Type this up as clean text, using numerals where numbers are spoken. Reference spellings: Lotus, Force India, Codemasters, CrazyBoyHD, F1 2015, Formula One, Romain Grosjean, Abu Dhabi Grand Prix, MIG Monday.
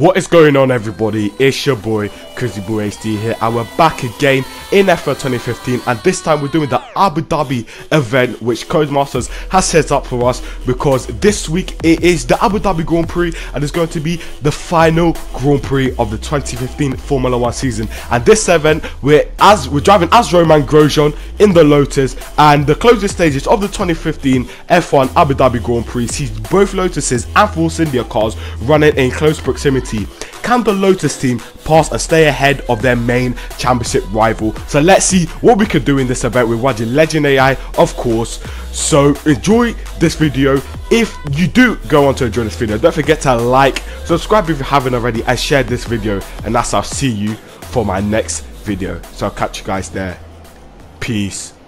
What is going on, everybody? It's your boy CrazyBoyHD here, and we're back again in F1 2015, and this time we're doing the Abu Dhabi event which Codemasters has set up for us, because this week it is the Abu Dhabi Grand Prix and it's going to be the final Grand Prix of the 2015 Formula One season. And this event, we're driving as Romain Grosjean in the Lotus, and the closing stages of the 2015 F1 Abu Dhabi Grand Prix sees both Lotuses and Force India cars running in close proximity. Can the Lotus team pass and stay ahead of their main championship rival? So let's see what we could do in this event with Wadi Legend AI, of course. So enjoy this video. If you do go on to enjoy this video, don't forget to like, subscribe if you haven't already, and share this video. And that's, I'll see you for my next video. So I'll catch you guys there. Peace.